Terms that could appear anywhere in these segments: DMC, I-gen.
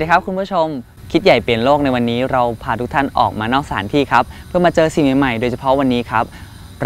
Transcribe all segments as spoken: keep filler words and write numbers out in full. สดีครับคุณผู้ชมคิดใหญ่เปลี่ยนโลกในวันนี้เราพาทุกท่านออกมานอกสถานที่ครับเพื่อมาเจอสิ่งใหม่ๆโดยเฉพาะวันนี้ครับ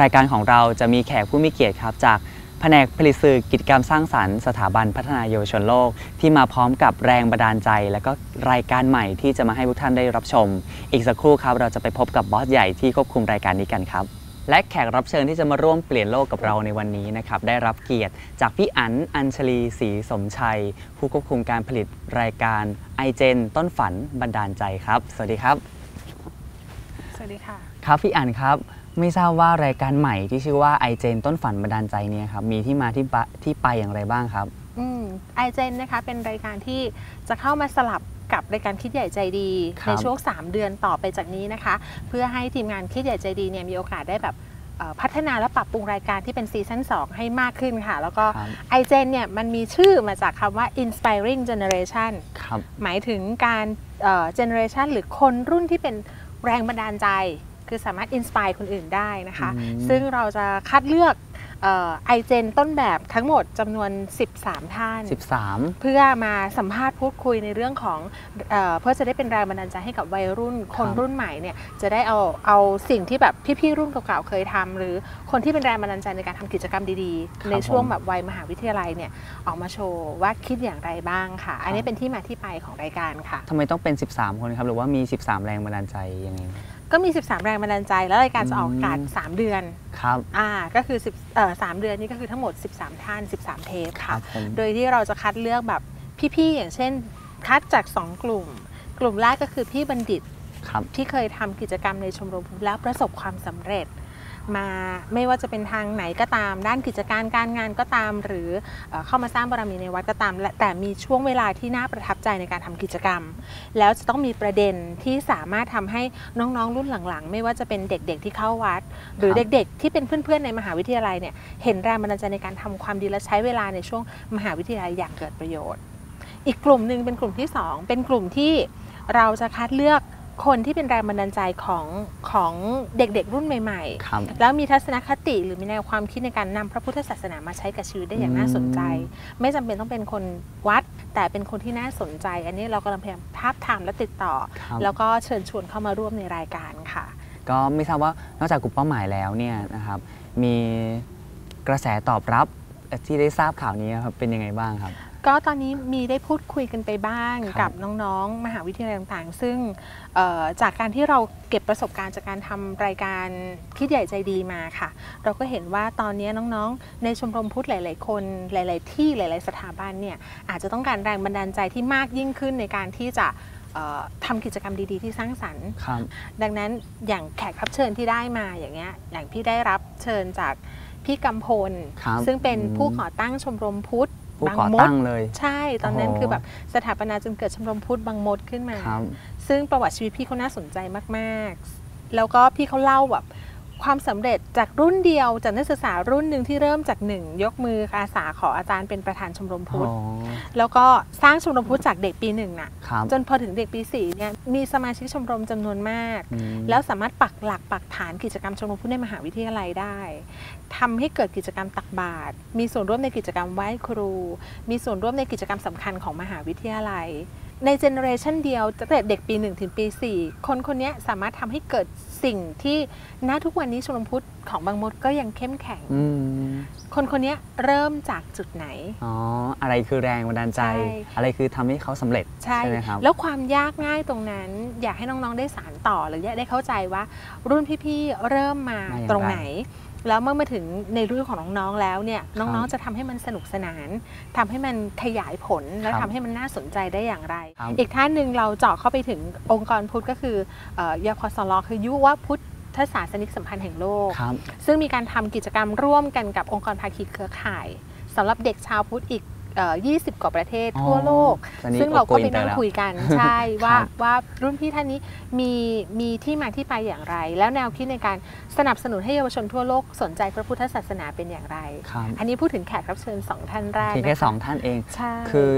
รายการของเราจะมีแขกผู้มีเกียรติครับจากแผนกผลิตสื่อกิจกรรมสร้างสรรค์สถาบันพัฒนาเยาวชนโลกที่มาพร้อมกับแรงบันดาลใจและก็รายการใหม่ที่จะมาให้ทุกท่านได้รับชมอีกสักครู่ครับเราจะไปพบกับบอสใหญ่ที่ควบคุมรายการนี้กันครับและแขกรับเชิญที่จะมาร่วมเปลี่ยนโลกกับเราในวันนี้นะครับได้รับเกียรติจากพี่อั๋นอัญชลีศรีสมชัยผู้ควบคุมการผลิตรายการไอเจนต้นฝันบันดาลใจครับสวัสดีครับสวัสดีค่ะครับพี่อั๋นครับไม่ทราบว่ารายการใหม่ที่ชื่อว่าไอเจนต้นฝันบันดาลใจเนี่ยครับมีที่มาที่ที่ไปอย่างไรบ้างครับอืมไอเจนนะคะเป็นรายการที่จะเข้ามาสลับกับรายการคิดใหญ่ใจดีในช่วงสามเดือนต่อไปจากนี้นะคะเพื่อให้ทีมงานคิดใหญ่ใจดีเนี่ยมีโอกาสได้แบบพัฒนาและปรับปรุงรายการที่เป็นซีซั่นสองให้มากขึ้นค่ะแล้วก็ไอเจนเนี่ยมันมีชื่อมาจากคำว่า inspiring generation หมายถึงการเอ่อ generation หรือคนรุ่นที่เป็นแรงบันดาลใจคือสามารถ inspire คนอื่นได้นะคะซึ่งเราจะคัดเลือกไอเจนต้นแบบทั้งหมดจำนวนสิบสามท่านสิบสามเพื่อมาสัมภาษณ์พูดคุยในเรื่องของเอ่อเพื่อจะได้เป็นแรงบันดาลใจให้กับวัยรุ่นคนรุ่นใหม่เนี่ยจะได้เอาเอาสิ่งที่แบบพี่ๆรุ่นเก่าๆเคยทำหรือคนที่เป็นแรงบันดาลใจในการทำกิจกรรมดีๆในช่วงแบบวัยมหาวิทยาลัยเนี่ยออกมาโชว์ว่าคิดอย่างไรบ้างค่ะอันนี้เป็นที่มาที่ไปของรายการค่ะทำไมต้องเป็นสิบสามคนครับหรือว่ามีสิบสามแรงบันดาลใจยังไงก็มีสิบสามแรงบันดาลใจแล้วรายการจะออกอากาศสามเดือนครับอ่าก็คือสิบเอ่อสามเดือนนี้ก็คือทั้งหมดสิบสามท่านสิบสามเทปค่ะโดยที่เราจะคัดเลือกแบบพี่ๆอย่างเช่นคัดจากสองกลุ่มกลุ่มแรกก็คือพี่บัณฑิตครับที่เคยทำกิจกรรมในชมรมแล้วประสบความสำเร็จมาไม่ว่าจะเป็นทางไหนก็ตามด้านกิจการการงานก็ตามหรือเข้ามาสร้างบารมีในวัดก็ตามแต่มีช่วงเวลาที่น่าประทับใจในการทำกิจกรรมแล้วจะต้องมีประเด็นที่สามารถทำให้น้องๆรุ่นหลังๆไม่ว่าจะเป็นเด็กๆที่เข้าวัดหรือเด็กๆที่เป็นเพื่อนๆในมหาวิทยาลัยเนี่ยเห็นแรงบันดาลใจในการทำความดีและใช้เวลาในช่วงมหาวิทยาลัยอย่างเกิดประโยชน์อีกกลุ่มหนึ่งเป็นกลุ่มที่สองเป็นกลุ่มที่เราจะคัดเลือกคนที่เป็นแรงบันดาลใจของของเด็กๆรุ่นใหม่ๆแล้วมีทัศนคติหรือมีแนวความคิดในการนำพระพุทธศาสนามาใช้กับชีวิตได้อย่างน่าสนใจไม่จำเป็นต้องเป็นคนวัดแต่เป็นคนที่น่าสนใจอันนี้เรากำลังพยายามทาบทามและติดต่อแล้วก็เชิญชวนเข้ามาร่วมในรายการค่ะก็ไม่ทราบว่านอกจากกลุ่มเป้าหมายแล้วเนี่ยนะครับมีกระแสตอบรับที่ได้ทราบข่าวนี้ครับเป็นยังไงบ้างครับก็ตอนนี้มีได้พูดคุยกันไปบ้างกับน้องๆมหาวิทยาลัยต่างๆซึ่งจากการที่เราเก็บประสบการณ์จากการทำรายการคิดใหญ่ใจดีมาค่ะเราก็เห็นว่าตอนนี้น้องๆในชมรมพุทธหลายๆคนหลายๆที่หลายๆสถาบันเนี่ยอาจจะต้องการแรงบันดาลใจที่มากยิ่งขึ้นในการที่จะทำกิจกรรมดีๆที่สร้างสรรค์ดังนั้นอย่างแขกรับเชิญที่ได้มาอย่างเงี้ยอย่างพี่ได้รับเชิญจากพี่กำพลซึ่งเป็นผู้ก่อตั้งชมรมพุทธบางมดเลยใช่ตอนนั้นคือแบบสถาปนาจนเกิดชมรมพุทธบางมดขึ้นมาซึ่งประวัติชีวิตพี่เขาน่าสนใจมากๆแล้วก็พี่เขาเล่าแบบความสำเร็จจากรุ่นเดียวจากนักศึกษารุ่นหนึ่งที่เริ่มจากหนึ่งยกมืออาสาขออาจารย์เป็นประธานชมรมพุทธแล้วก็สร้างชมรมพุทธจากเด็กปีหนึ่งน่ะจนพอถึงเด็กปีสี่เนี่ยมีสมาชิกชมรมจำนวนมากแล้วสามารถปักหลักปักฐานกิจกรรมชมรมพุทธในมหาวิทยาลัยได้ทำให้เกิดกิจกรรมตักบาตรมีส่วนร่วมในกิจกรรมไหว้ครูมีส่วนร่วมในกิจกรรมสำคัญของมหาวิทยาลัยในเจเนอเรชันเดียวตั้งแต่เด็กปีหนึ่งถึงปีสี่คนคนนี้สามารถทำให้เกิดสิ่งที่ณทุกวันนี้ชมรมพุทธของบางมดก็ยังเข้มแข็งคนคนนี้เริ่มจากจุดไหนอ๋ออะไรคือแรงบันดาลใจอะไรคือทำให้เขาสำเร็จใช่ไหมครับแล้วความยากง่ายตรงนั้นอยากให้น้องๆได้สานต่อหรือได้เข้าใจว่ารุ่นพี่ๆเริ่มมาตรงไหนแล้วเมื่อมาถึงในรุ่นของน้องๆแล้วเนี่ยน้องๆจะทำให้มันสนุกสนานทำให้มันขยายผลและทำให้มันน่าสนใจได้อย่างไรอีกท่านหนึ่งเราเจาะเข้าไปถึงองค์กรพุทธก็คือยพสลคือยุวพุทธศาสนิกสัมพันธ์แห่งโลกซึ่งมีการทำกิจกรรมร่วมกันกับองค์กรภาคีเครือข่ายสำหรับเด็กชาวพุทธอีกยี่สิบกว่าประเทศทั่วโลกซึ่งเราก็ไปนั่งคุยกันใช่ว่าว่ารุ่นพี่ท่านนี้มีมีที่มาที่ไปอย่างไรแล้วแนวคิดในการสนับสนุนให้เยาวชนทั่วโลกสนใจพระพุทธศาสนาเป็นอย่างไรอันนี้พูดถึงแขกรับเชิญสองท่านแรกแค่สองท่านเองคือ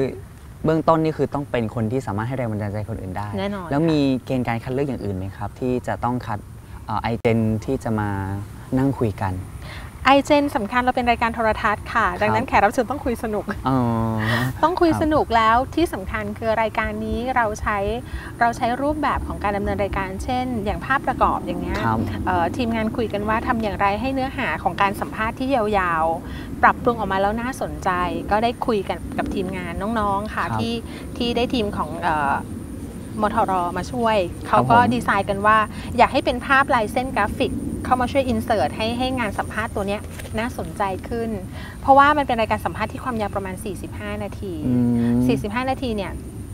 เบื้องต้นนี่คือต้องเป็นคนที่สามารถให้แรงบันดาลใจคนอื่นได้แน่นอนแล้วมีเกณฑ์การคัดเลือกอย่างอื่นไหมครับที่จะต้องคัดไอเจนที่จะมานั่งคุยกันไอ ไอเจนสำคัญเราเป็นรายการโทรทัศน์ค่ะดังนั้นแขกรับเชิญต้องคุยสนุกต้องคุยสนุกแล้วที่สำคัญคือรายการนี้เราใช้เราใช้รูปแบบของการดำเนินรายการเช่นอย่างภาพประกอบอย่างนี้ทีมงานคุยกันว่าทำอย่างไรให้เนื้อหาของการสัมภาษณ์ที่ยาวๆปรับปรุงออกมาแล้วน่าสนใจก็ได้คุยกันกับทีมงานน้องๆค่ะที่ที่ได้ทีมของมทร.มาช่วยเขาก็ดีไซน์กันว่าอยากให้เป็นภาพลายเส้นกราฟิกเข้ามาช่วยอินเสิร์ตให้ให้งานสัมภาษณ์ตัวนี้น่าสนใจขึ้นเพราะว่ามันเป็นรายการสัมภาษณ์ที่ความยาวประมาณสี่สิบห้านาทีสี่สิบห้านาทีเนี่ย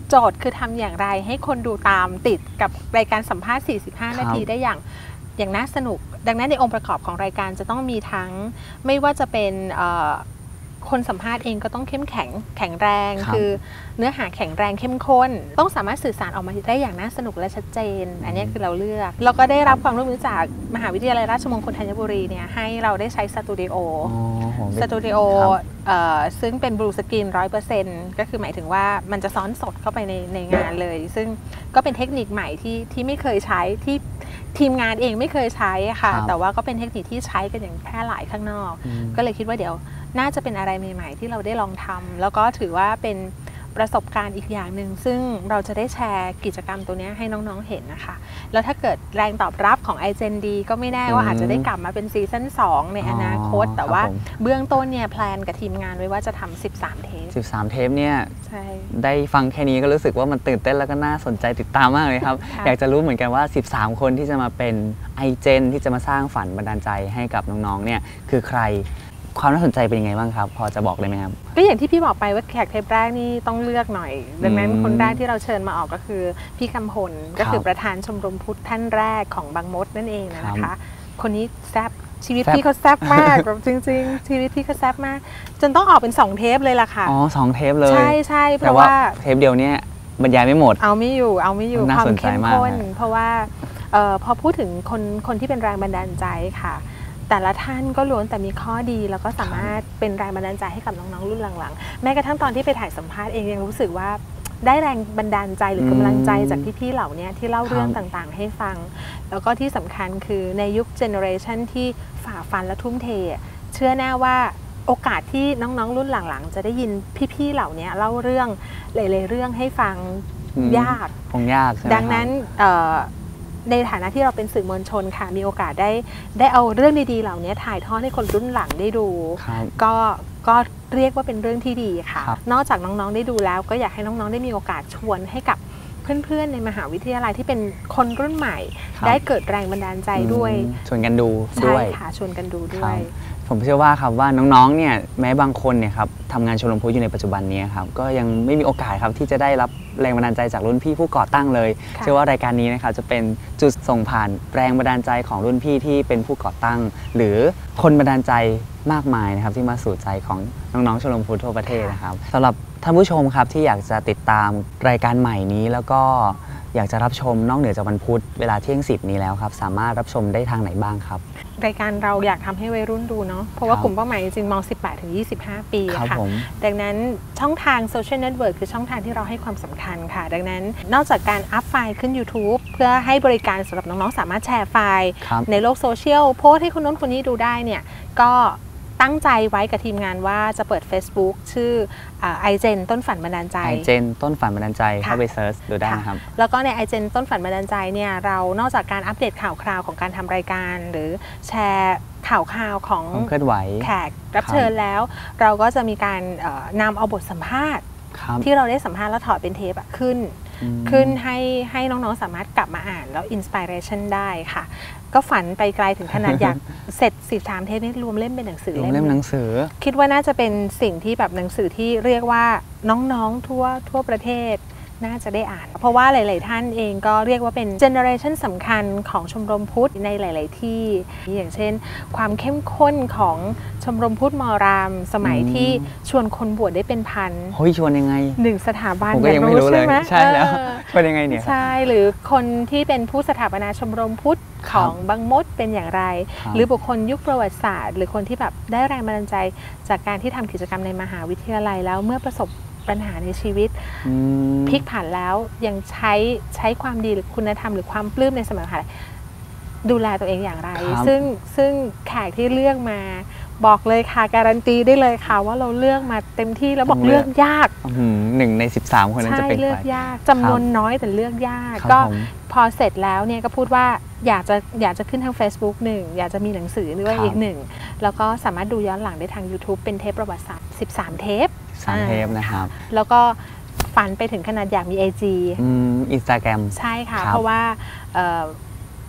โจทย์คือทำอย่างไรให้คนดูตามติดกับรายการสัมภาษณ์สี่สิบห้านาทีได้อย่างอย่างน่าสนุกดังนั้นในองค์ประกอบของรายการจะต้องมีทั้งไม่ว่าจะเป็นคนสัมภาษณ์เองก็ต้องเข้มแข็งแข็งแรงคือเนื้อหาแข็งแรงเข้มข้นต้องสามารถสื่อสารออกมาได้อย่างน่าสนุกและชัดเจนอันนี้คือเราเลือกเราก็ได้รับความร่วมมือจากมหาวิทยาลัยราชมงคลธัญบุรีเนี่ยให้เราได้ใช้สตูดิโอสตูดิโอซึ่งเป็นบลูสกรีนร้อยเปอร์เซ็นต์ก็คือหมายถึงว่ามันจะซ้อนสดเข้าไปในในงานเลยซึ่งก็เป็นเทคนิคใหม่ที่ที่ไม่เคยใช้ที่ทีมงานเองไม่เคยใช้ค่ะแต่ว่าก็เป็นเทคนิคที่ใช้กันอย่างแพร่หลายข้างนอกก็เลยคิดว่าเดี๋ยวน่าจะเป็นอะไรใหม่ๆที่เราได้ลองทำแล้วก็ถือว่าเป็นประสบการณ์อีกอย่างหนึ่งซึ่งเราจะได้แชร์กิจกรรมตัวนี้ให้น้องๆเห็นนะคะแล้วถ้าเกิดแรงตอบรับของไอเจนดีก็ไม่แน่ว่าอาจจะได้กลับมาเป็นซีซั่นสองในอนาคตแต่ว่าเบื้องต้นเนี่ยแพลนกับทีมงานไว้ว่าจะทำสิบสามเทปสิบสามเทปเนี่ยได้ฟังแค่นี้ก็รู้สึกว่ามันตื่นเต้นแล้วก็น่าสนใจติดตามมากเลยครับ อยากจะรู้เหมือนกันว่าสิบสามคนที่จะมาเป็นไอเจนที่จะมาสร้างฝันบันดาลใจให้กับน้องๆเนี่ยคือใครความน่าสนใจเป็นยังไงบ้างครับพอจะบอกเลยไหมครับก็อย่างที่พี่บอกไปว่าแขกเทปแรกนี่ต้องเลือกหน่อยดังนั้นคนแรกที่เราเชิญมาออกก็คือพี่กำพลก็คือประธานชมรมพุทธท่านแรกของบางมดนั่นเองนะคะคนนี้แซบชีวิตพี่เขาแซบมากจริงๆชีวิตพี่เขาแซบมากจนต้องออกเป็นสองเทปเลยล่ะค่ะอ๋อสองเทปเลยใช่ใช่เพราะว่าเทปเดียวเนี่ยบรรยายไม่หมดเอาไม่อยู่เอาไม่อยู่ความเข้มข้นเพราะว่าพอพูดถึงคนคนที่เป็นแรงบันดาลใจค่ะแต่ละท่านก็ล้วนแต่มีข้อดีแล้วก็สามารถเป็นแรงบันดาลใจให้กับน้องๆรุ่นหลังๆแม้กระทั่งตอนที่ไปถ่ายสัมภาษณ์เองยังรู้สึกว่าได้แรงบันดาลใจหรือกำลังใจจากพี่ๆเหล่านี้ที่เล่าเรื่องต่างๆให้ฟังแล้วก็ที่สำคัญคือในยุคเจเนอเรชันที่ฝ่าฟันและทุ่มเทเชื่อแน่ว่าโอกาสที่น้องๆรุ่นหลังๆจะได้ยินพี่ๆเหล่านี้เล่าเรื่องหลายๆเรื่องให้ฟังยากคงยากดังนั้นในฐานะที่เราเป็นสื่อมวลชนค่ะมีโอกาสได้ได้เอาเรื่องดีๆเหล่านี้ถ่ายทอดให้คนรุ่นหลังได้ดูก็ก็เรียกว่าเป็นเรื่องที่ดีค่ะนอกจากน้องๆได้ดูแล้วก็อยากให้น้องๆได้มีโอกาสชวนให้กับเพื่อนๆในมหาวิทยาลัยที่เป็นคนรุ่นใหม่ได้เกิดแรงบันดาลใจด้วยชวนกันดูด้วยค่ะชวนกันดูด้วยผมเชื่อว่าครับว่าน้องๆเนี่ยแม้บางคนเนี่ยครับทำงานชมรมพุทธอยู่ในปัจจุบันนี้ครับก็ยังไม่มีโอกาสครับที่จะได้รับแรงบันดาลใจจากรุ่นพี่ผู้ก่อตั้งเลยเชื่อว่ารายการนี้นะครับจะเป็นจุดส่งผ่านแรงบันดาลใจของรุ่นพี่ที่เป็นผู้ก่อตั้งหรือคนบันดาลใจมากมายนะครับที่มาสู่ใจของน้องๆชมรมพุทธทั่วประเทศนะครับสำหรับท่านผู้ชมครับที่อยากจะติดตามรายการใหม่นี้แล้วก็อยากจะรับชมนอกเหนือจากวันพุธเวลาเที่ยงสิบนี้แล้วครับสามารถรับชมได้ทางไหนบ้างครับรายการเราอยากทำให้วัยรุ่นดูเนาะเพราะว่ากลุ่มเป้าหมายจริงมอง สิบแปดถึงยี่สิบห้า ปีค่ะดังนั้นช่องทางโซเชียลเน็ตเวิร์คคือช่องทางที่เราให้ความสำคัญค่ะดังนั้นนอกจากการอัพไฟล์ขึ้น YouTube เพื่อให้บริการสำหรับน้องๆสามารถแชร์ไฟล์ในโลกโซเชียลโพสให้คนนู้นคนนี้ดูได้เนี่ยก็ตั้งใจไว้กับทีมงานว่าจะเปิด Facebook ชื่อไอเจนต้นฝันบันดาลใจไอเจนต้นฝันบันดาลใจเข้าไปเซิร์ชดูได้นะครับแล้วก็ในไอเจนต้นฝันบันดาลใจเนี่ยเรานอกจากการอัปเดตข่าวคราวของการทำรายการหรือแชร์ข่าวคราวของเคลื่อนไหวแขกรับเชิญแล้วเราก็จะมีการนำเอาบทสัมภาษณ์ที่เราได้สัมภาษณ์แล้วถอดเป็นเทปขึ้นขึ้นให้ให้น้องๆสามารถกลับมาอ่านแล้วอินสปิเรชันได้ค่ะก็ฝันไปไกลถึงขนาดอยากเสร็จสิบสามเทปนี้รวมเล่มเป็นหนังสือรวมเล่มหนังสือคิดว่าน่าจะเป็นสิ่งที่แบบหนังสือที่เรียกว่าน้องๆทั่วทั่วประเทศน่าจะได้อ่านเพราะว่าหลายๆท่านเองก็เรียกว่าเป็นเจเนอเรชันสำคัญของชมรมพุทธในหลายๆที่อย่างเช่นความเข้มข้นของชมรมพุทธมอรามสมัยที่ชวนคนบวชได้เป็นพันเฮ้ยชวนยังไงหนึ่งสถาบันผมก็ยังไม่รู้เลยใช่แล้วเป็นยังไงเนี่ยใช่หรือคนที่เป็นผู้สถาปนาชมรมพุทธของบางมดเป็นอย่างไรหรือบุคคลยุคประวัติศาสตร์หรือคนที่แบบได้แรงบันดาลใจจากการที่ทำกิจกรรมในมหาวิทยาลัยแล้วเมื่อประสบปัญหาในชีวิตพลิกผันแล้วยังใช้ใช้ความดีหรือคุณธรรมหรือความปลื้มในสมัยมหาวิทยาลัย ดูแลตัวเองอย่างไรซึ่งซึ่งแขกที่เลือกมาบอกเลยค่ะการันตีได้เลยค่ะว่าเราเลือกมาเต็มที่แล้วบอกเลือกยากหนึ่งในสิบสามคนนั้นจะเป็นใครเลือกยากจำนวนน้อยแต่เลือกยากก็พอเสร็จแล้วเนี่ยก็พูดว่าอยากจะอยากจะขึ้นทาง Facebook หนึ่งอยากจะมีหนังสือด้วยอีกหนึ่งแล้วก็สามารถดูย้อนหลังได้ทาง YouTube เป็นเทปประวัติศาสตร์สิบสามเทปสิบสามเทปนะครับแล้วก็ฝันไปถึงขนาดอยากมี ไอ จี อินสตาแกรมใช่ค่ะเพราะว่า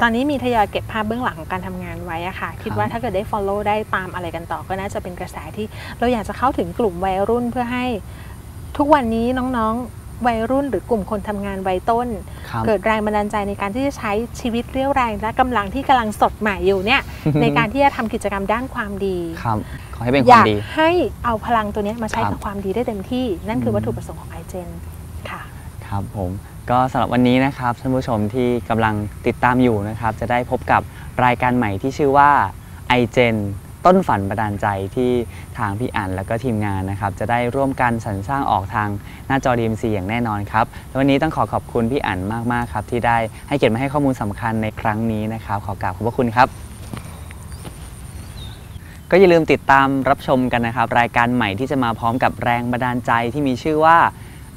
ตอนนี้มีทยอยเก็บภาพเบื้องหลังของการทำงานไว้อะค่ะคิดว่าถ้าเกิดได้ follow ได้ตามอะไรกันต่อก็น่าจะเป็นกระแสที่เราอยากจะเข้าถึงกลุ่มวัยรุ่นเพื่อให้ทุกวันนี้น้องๆวัยรุ่นหรือกลุ่มคนทำงานวัยต้นเกิดแรงบันดาลใจในการที่จะใช้ชีวิตเรี่ยวแรงและกำลังที่กำลังสดใหม่อยู่เนี่ย ในการที่จะทำกิจกรรมด้านความดีขอให้เป็นความดีอยากให้เอาพลังตัวนี้มาใช้กับความดีได้เต็มที่นั่นคือวัตถุประสงค์ของไอเจนค่ะครับผมก็สำหรับวันนี้นะครับท่านผู้ชมที่กำลังติดตามอยู่นะครับจะได้พบกับรายการใหม่ที่ชื่อว่า ไอ เจน ต้นฝันบันดาลใจที่ทางพี่อั๋นแล้วก็ทีมงานนะครับจะได้ร่วมกันสรรสร้างออกทางหน้าจอ ดี เอ็ม ซี อย่างแน่นอนครับและวันนี้ต้องขอขอบคุณพี่อั๋นมากๆครับที่ได้ให้เกียรติมาให้ข้อมูลสำคัญในครั้งนี้นะครับขอกราบขอบพระคุณครับก็อย่าลืมติดตามรับชมกันนะครับรายการใหม่ที่จะมาพร้อมกับแรงบันดาลใจที่มีชื่อว่า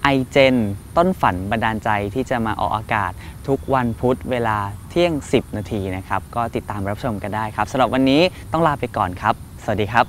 ไอ เจน ต้นฝันบันดาลใจที่จะมาออกอากาศทุกวันพุธเวลาเที่ยงสิบนาทีนะครับก็ติดตามรับชมกันได้ครับสำหรับวันนี้ต้องลาไปก่อนครับสวัสดีครับ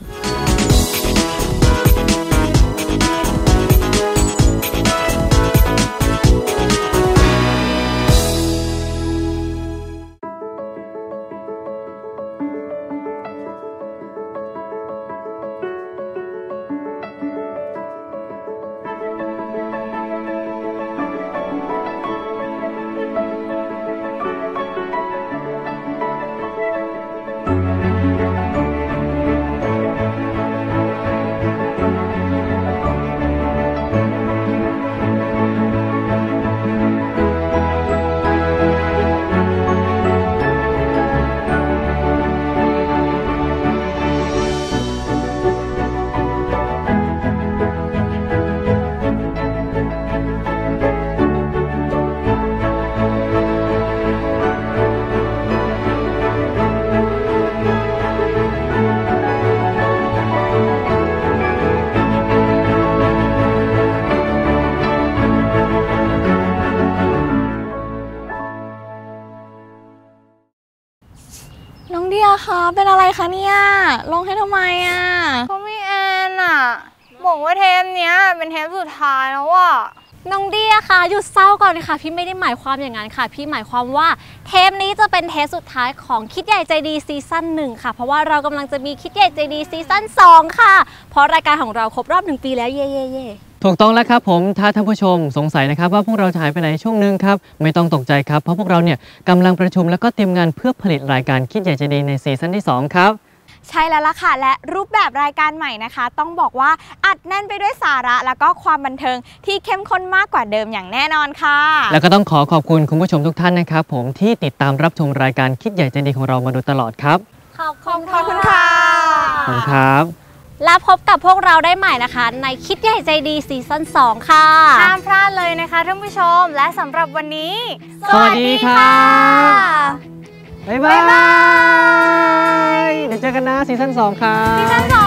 เป็นอะไรคะเนี่ยลงให้ทำไมอ่ะเขาไม่แอนอ่ะบอกว่าเทปเนี้ยเป็นเทปสุดท้ายแล้วอ่ะน้องเดียค่ะหยุดเศร้าก่อนเลยค่ะพี่ไม่ได้หมายความอย่างนั้นค่ะพี่หมายความว่าเทปนี้จะเป็นเทปสุดท้ายของคิดใหญ่ใจดีซีซั่นหนึ่งค่ะเพราะว่าเรากำลังจะมีคิดใหญ่ใจดีซีซั่นสองค่ะเพราะรายการของเราครบรอบหนึ่งปีแล้วเย่เย่ถูกต้องแล้วครับผมถ้าท่านผู้ชมสงสัยนะครับว่าพวกเราหายไปไหนช่วงนึงครับไม่ต้องตกใจครับเพราะพวกเราเนี่ยกำลังประชุมแล้วก็เตรียมงานเพื่อผลิตรายการคิดใหญ่ใจดีในซีซั่นที่สองครับใช่แล้วล่ะค่ะและรูปแบบรายการใหม่นะคะต้องบอกว่าอัดแน่นไปด้วยสาระแล้วก็ความบันเทิงที่เข้มข้นมากกว่าเดิมอย่างแน่นอนค่ะแล้วก็ต้องขอขอบคุณคุณผู้ชมทุกท่านนะครับผมที่ติดตามรับชมรายการคิดใหญ่ใจดีของเรามาโดยตลอดครับขอบคุณขอบคุณค่ะขอบคุณครับและพบกับพวกเราได้ใหม่นะคะในคิดใหญ่ใจดีซีซั่นสองค่ะห้ามพลาดเลยนะคะท่านผู้ชมและสำหรับวันนี้สวัสดีค่ะบ๊ายบายเดี๋ยวเจอกันนะซีซั่นสองค่ะซีซั่นสอง